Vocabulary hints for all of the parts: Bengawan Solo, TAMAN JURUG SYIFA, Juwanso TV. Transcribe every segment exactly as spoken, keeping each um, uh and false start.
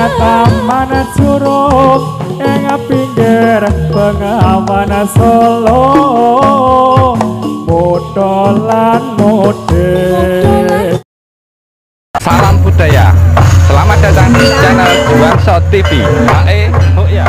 Taman Jurug ing pinggir Bengawan Solo, modho lan mode. Salam budaya, selamat datang di channel Juwanso T V. Ae, oh ya.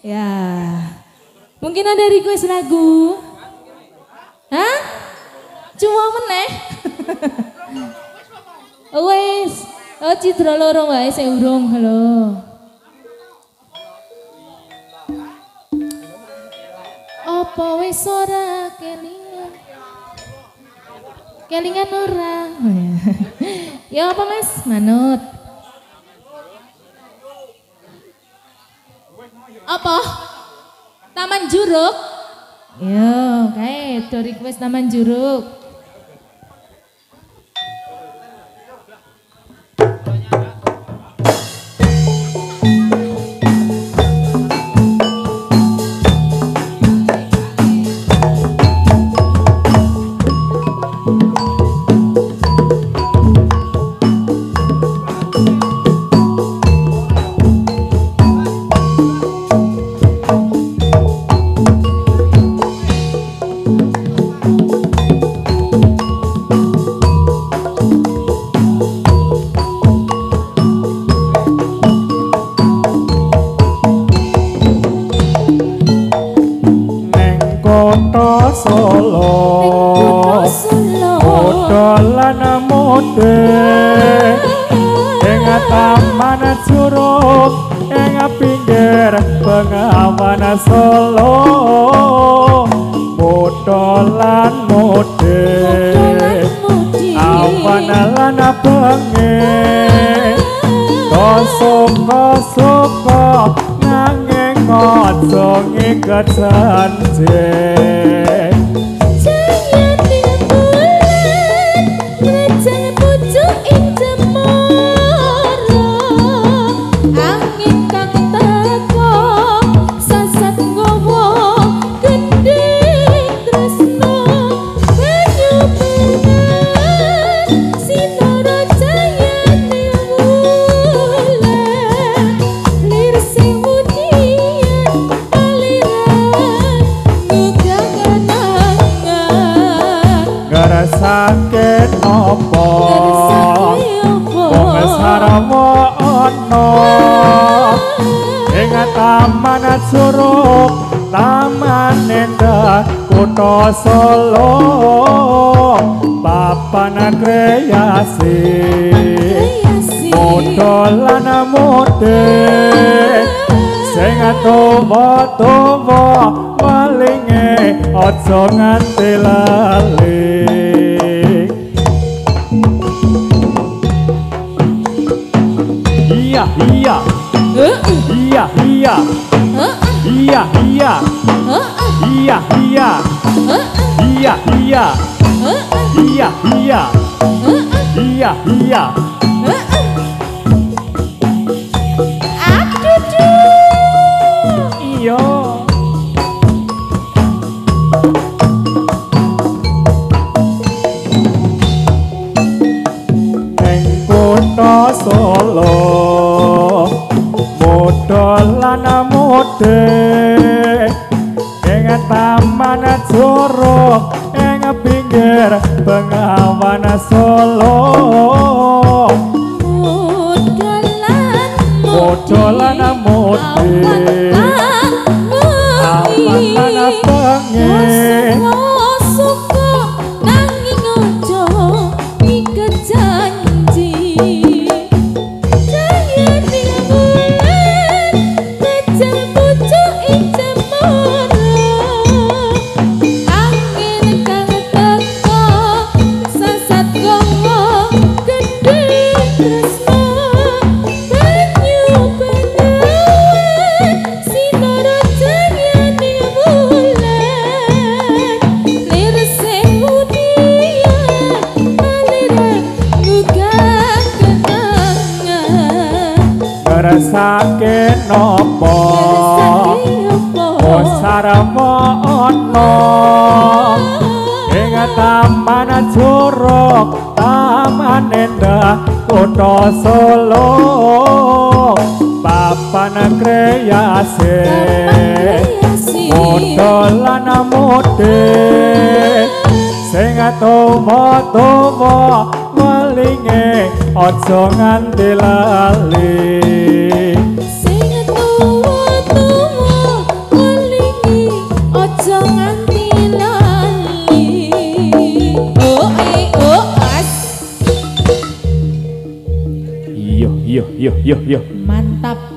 Ya, mungkin ada request lagu. Hah? Cuma meneh. Wes, oh citra loro wae sing urung, halo. Apa wis ora kelingan? Kelingan ora. Ya apa Mas? Manut. Apa? Taman Jurug? Yo, kae do request Taman Jurug. Taman Jurug ing pinggir Bengawan Solo, modho lan mode. Awan lan bengi kosong-kosong nanging aja ngikat sanjeng. Jangan dibulan ngejah pucuk ing cemoro. Angin kang teko sasat ngowo gending tresno. Banyu permen sinoro jangan dibulan lir sing sakit opo wong sarwa ono ing taman jurug taman endah kota Solo papan rekreasi modolan mode sing tuwa-tuwa walinge aja nganti lali. Iya, iya, iya, iya, iya, iya, iya, iya, iya, iya, iya, iya, iya. Aduh, iya. Neng kota Solo. Modolan mode ing taman jurug ing pinggir Bengawan Solo. Modolan mode awan bengi suka nanging ojo iket janji. Sakit nopo wong sarwa ono ing taman jurug taman endah kota Solo papan rekreasi modolan mode sing tuwa-tuwa walinge aja nganti lali. Yo yo yo yo mantap.